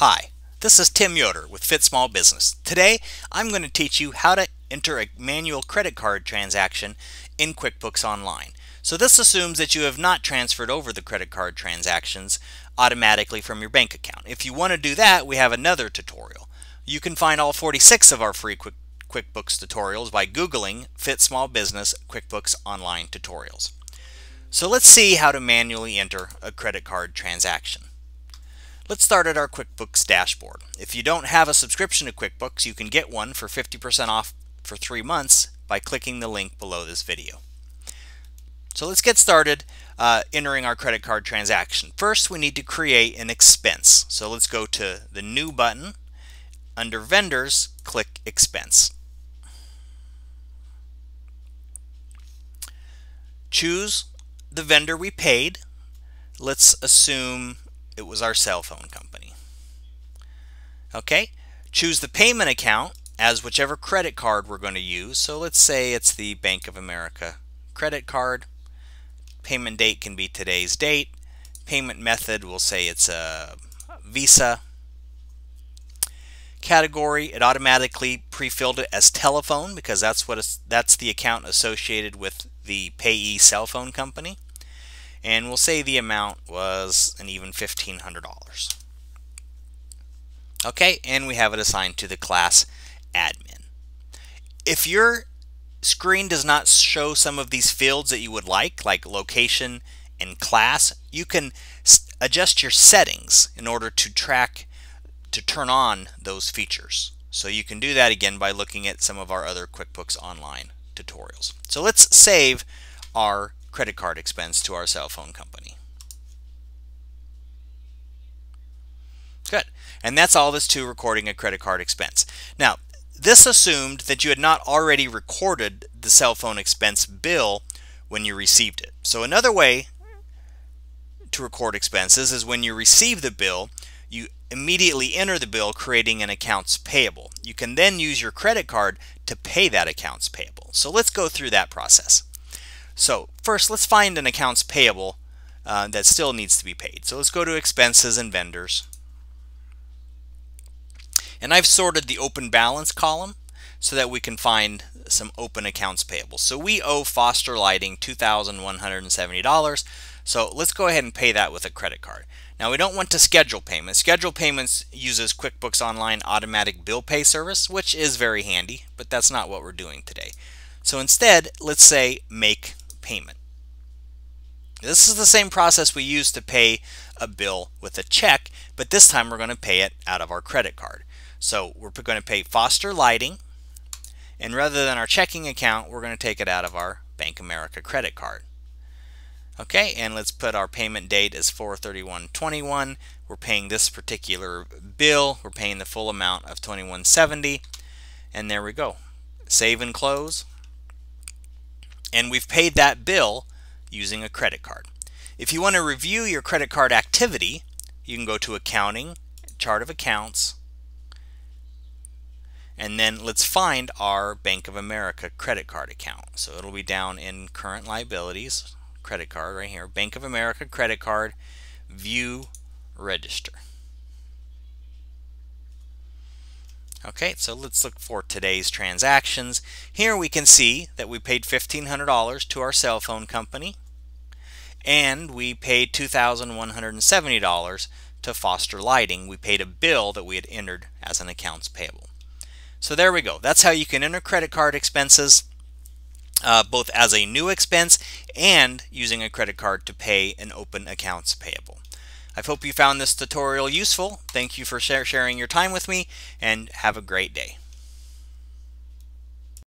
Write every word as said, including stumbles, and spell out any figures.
Hi, this is Tim Yoder with Fit Small Business. Today I'm going to teach you how to enter a manual credit card transaction in QuickBooks Online. So this assumes that you have not transferred over the credit card transactions automatically from your bank account. If you want to do that, we have another tutorial. You can find all forty-six of our free Quick, QuickBooks tutorials by Googling Fit Small Business QuickBooks Online Tutorials. So let's see how to manually enter a credit card transaction. Let's start at our QuickBooks dashboard. If you don't have a subscription to QuickBooks, you can get one for fifty percent off for three months by clicking the link below this video. So let's get started uh, entering our credit card transaction. First, we need to create an expense. So let's go to the New button. Under Vendors, click Expense. Choose the vendor we paid. Let's assume it was our cell phone company. Okay, choose the payment account as whichever credit card we're going to use. So let's say it's the Bank of America credit card. Payment date can be today's date. Payment method, we'll say it's a Visa. Category, it automatically pre-filled it as telephone because that's what is, that's the account associated with the payee cell phone company. And we'll say the amount was an even fifteen hundred dollars. Okay, and we have it assigned to the class admin. If your screen does not show some of these fields that you would like, like location and class, you can adjust your settings in order to track to turn on those features. So you can do that again by looking at some of our other QuickBooks Online tutorials. So let's save our credit card expense to our cell phone company. Good. And that's all this to recording a credit card expense. Now, this assumed that you had not already recorded the cell phone expense bill when you received it. So another way to record expenses is when you receive the bill, you immediately enter the bill creating an accounts payable. You can then use your credit card to pay that accounts payable. So let's go through that process. So first, let's find an accounts payable uh, that still needs to be paid. So let's go to Expenses and Vendors. And I've sorted the open balance column so that we can find some open accounts payable. So we owe Foster Lighting two thousand one hundred seventy dollars. So let's go ahead and pay that with a credit card. Now, we don't want to schedule payments. Schedule payments uses QuickBooks Online automatic bill pay service, which is very handy, but that's not what we're doing today. So instead, let's say make payment. This is the same process we use to pay a bill with a check, but this time we're going to pay it out of our credit card. So we're going to pay Foster Lighting, and rather than our checking account, we're going to take it out of our Bank of America credit card. Okay, and let's put our payment date as four thirty-one twenty-one. We're paying this particular bill. We're paying the full amount of twenty-one seventy, and there we go. Save and close. And we've paid that bill using a credit card. If you want to review your credit card activity, you can go to Accounting, Chart of Accounts, and then let's find our Bank of America credit card account. So it'll be down in Current Liabilities, credit card right here, Bank of America credit card, View Register. Okay, so let's look for today's transactions. Here we can see that we paid fifteen hundred dollars to our cell phone company, and we paid two thousand one hundred seventy dollars to Foster Lighting. We paid a bill that we had entered as an accounts payable. So there we go. That's how you can enter credit card expenses, uh, both as a new expense and using a credit card to pay an open accounts payable. I hope you found this tutorial useful. Thank you for share sharing your time with me, and have a great day.